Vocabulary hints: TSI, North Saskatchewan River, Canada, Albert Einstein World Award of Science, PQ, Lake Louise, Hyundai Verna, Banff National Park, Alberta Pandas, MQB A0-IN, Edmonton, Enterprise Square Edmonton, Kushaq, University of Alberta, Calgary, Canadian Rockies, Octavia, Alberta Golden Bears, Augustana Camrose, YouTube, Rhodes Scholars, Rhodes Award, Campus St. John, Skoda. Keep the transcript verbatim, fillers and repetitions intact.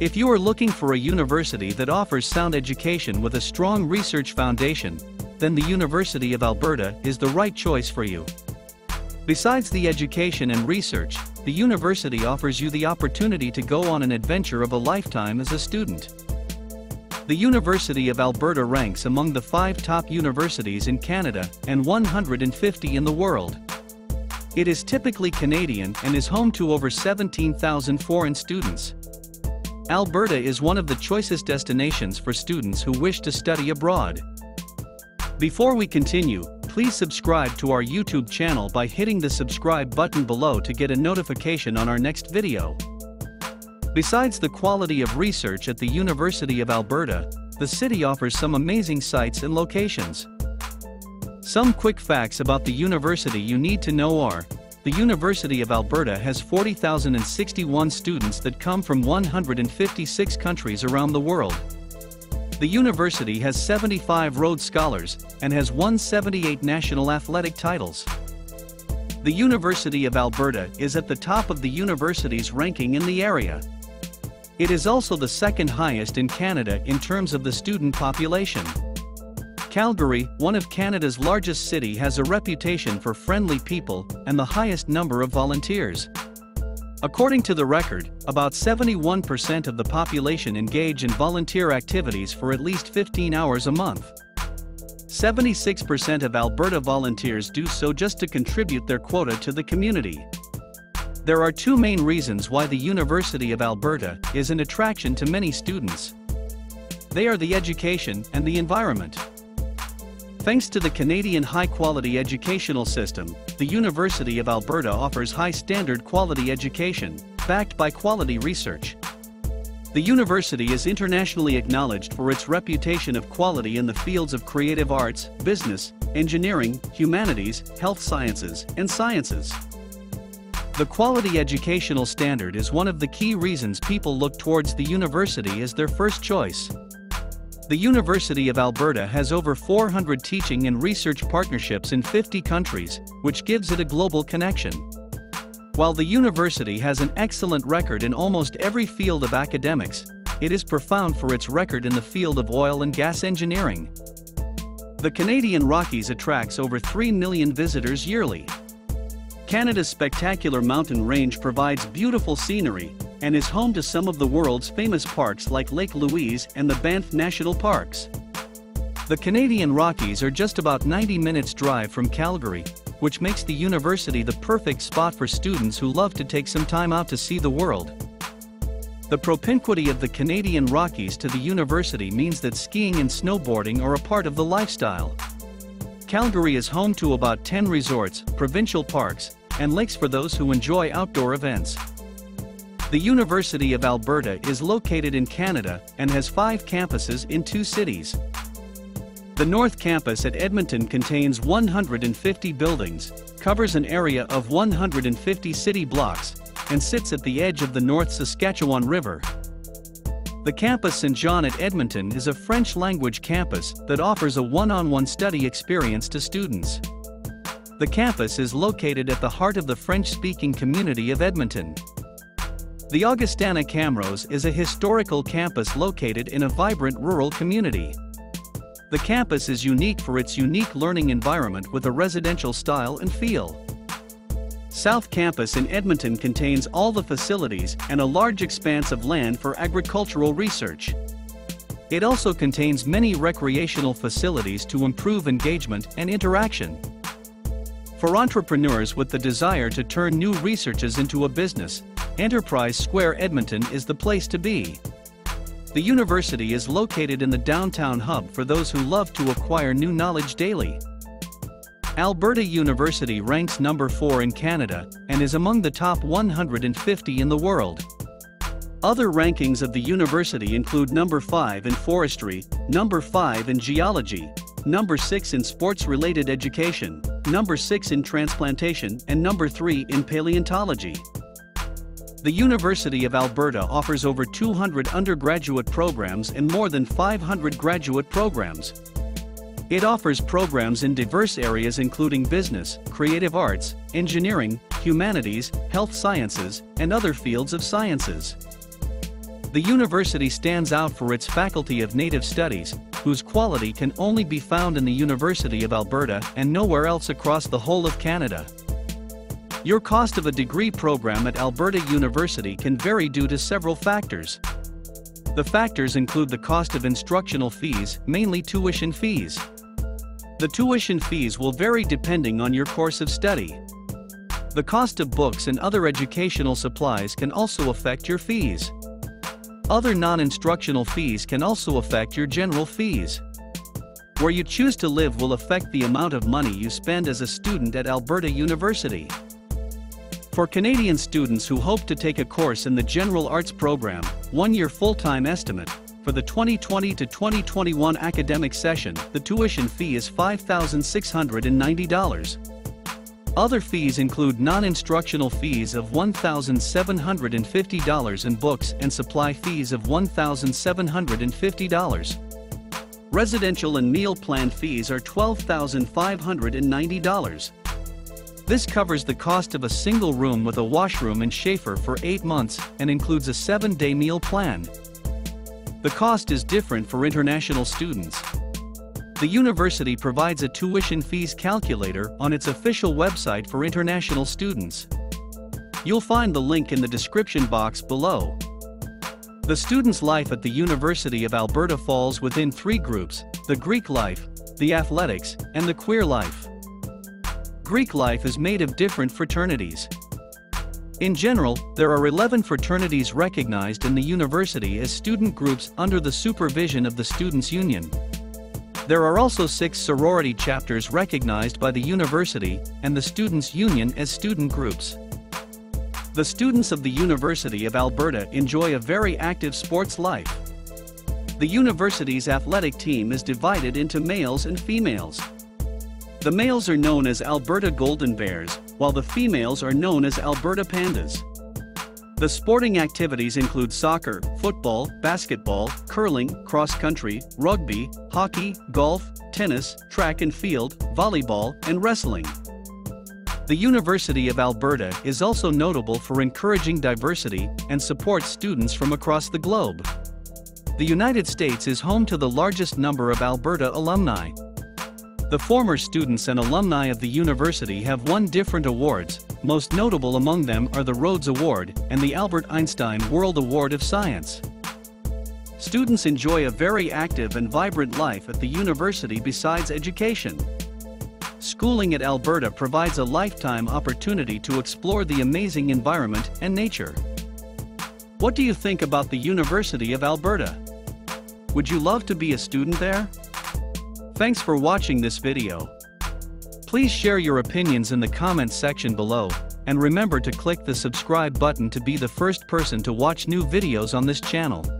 If you are looking for a university that offers sound education with a strong research foundation, then the University of Alberta is the right choice for you. Besides the education and research, the university offers you the opportunity to go on an adventure of a lifetime as a student. The University of Alberta ranks among the five top universities in Canada and one hundred fifty in the world. It is typically Canadian and is home to over seventeen thousand foreign students. Alberta is one of the choicest destinations for students who wish to study abroad. Before we continue, please subscribe to our YouTube channel by hitting the subscribe button below to get a notification on our next video. Besides the quality of research at the University of Alberta, the city offers some amazing sites and locations. Some quick facts about the university you need to know are: the University of Alberta has forty thousand sixty-one students that come from one hundred fifty-six countries around the world. The university has seventy-five Rhodes Scholars and has one hundred seventy-eight national athletic titles. The University of Alberta is at the top of the universities ranking in the area. It is also the second highest in Canada in terms of the student population. Calgary, one of Canada's largest cities, has a reputation for friendly people and the highest number of volunteers. According to the record, about seventy-one percent of the population engage in volunteer activities for at least fifteen hours a month. seventy-six percent of Alberta volunteers do so just to contribute their quota to the community. There are two main reasons why the University of Alberta is an attraction to many students. They are the education and the environment. Thanks to the Canadian high-quality educational system, the University of Alberta offers high-standard quality education, backed by quality research. The university is internationally acknowledged for its reputation of quality in the fields of creative arts, business, engineering, humanities, health sciences, and sciences. The quality educational standard is one of the key reasons people look towards the university as their first choice. The University of Alberta has over four hundred teaching and research partnerships in fifty countries, which gives it a global connection. While the university has an excellent record in almost every field of academics, it is profound for its record in the field of oil and gas engineering. The Canadian Rockies attracts over three million visitors yearly. Canada's spectacular mountain range provides beautiful scenery and is home to some of the world's famous parks like Lake Louise and the Banff National Parks. The Canadian Rockies are just about ninety minutes drive from Calgary, which makes the university the perfect spot for students who love to take some time out to see the world. The propinquity of the Canadian Rockies to the university means that skiing and snowboarding are a part of the lifestyle. Calgary is home to about ten resorts, provincial parks, and lakes for those who enjoy outdoor events. The University of Alberta is located in Canada and has five campuses in two cities. The North Campus at Edmonton contains one hundred fifty buildings, covers an area of one hundred fifty city blocks, and sits at the edge of the North Saskatchewan River. The Campus Saint John at Edmonton is a French-language campus that offers a one-on-one study experience to students. The campus is located at the heart of the French-speaking community of Edmonton. The Augustana Camrose is a historical campus located in a vibrant rural community. The campus is unique for its unique learning environment with a residential style and feel. South Campus in Edmonton contains all the facilities and a large expanse of land for agricultural research. It also contains many recreational facilities to improve engagement and interaction. For entrepreneurs with the desire to turn new researches into a business, Enterprise Square Edmonton is the place to be. The university is located in the downtown hub for those who love to acquire new knowledge daily. Alberta University ranks number four in Canada and is among the top one hundred fifty in the world. Other rankings of the university include number five in forestry, number five in geology, number six in sports-related education, number six in transplantation, and number three in paleontology. The University of Alberta offers over two hundred undergraduate programs and more than five hundred graduate programs. It offers programs in diverse areas including business, creative arts, engineering, humanities, health sciences, and other fields of sciences. The university stands out for its Faculty of Native Studies, whose quality can only be found in the University of Alberta and nowhere else across the whole of Canada. Your cost of a degree program at Alberta University can vary due to several factors. The factors include the cost of instructional fees, mainly tuition fees. The tuition fees will vary depending on your course of study. The cost of books and other educational supplies can also affect your fees. Other non-instructional fees can also affect your general fees. Where you choose to live will affect the amount of money you spend as a student at Alberta University. For Canadian students who hope to take a course in the General Arts program, one-year full-time estimate, for the twenty twenty to twenty twenty-one academic session, the tuition fee is five thousand six hundred ninety dollars. Other fees include non-instructional fees of one thousand seven hundred fifty dollars and books and supply fees of one thousand seven hundred fifty dollars. Residential and meal plan fees are twelve thousand five hundred ninety dollars. This covers the cost of a single room with a washroom and shaver for eight months and includes a seven-day meal plan. The cost is different for international students. The university provides a tuition fees calculator on its official website for international students. You'll find the link in the description box below. The students' life at the University of Alberta falls within three groups: the Greek life, the athletics, and the queer life. Greek life is made of different fraternities. In general, there are eleven fraternities recognized in the university as student groups under the supervision of the Students' Union. There are also six sorority chapters recognized by the university and the Students' Union as student groups. The students of the University of Alberta enjoy a very active sports life. The university's athletic team is divided into males and females. The males are known as Alberta Golden Bears, while the females are known as Alberta Pandas. The sporting activities include soccer, football, basketball, curling, cross-country, rugby, hockey, golf, tennis, track and field, volleyball, and wrestling. The University of Alberta is also notable for encouraging diversity and supports students from across the globe. The United States is home to the largest number of Alberta alumni. The former students and alumni of the university have won different awards, most notable among them are the Rhodes Award and the Albert Einstein World Award of Science. Students enjoy a very active and vibrant life at the university besides education. Schooling at Alberta provides a lifetime opportunity to explore the amazing environment and nature. What do you think about the University of Alberta? Would you love to be a student there? Thanks for watching this video. Please share your opinions in the comments section below, and remember to click the subscribe button to be the first person to watch new videos on this channel.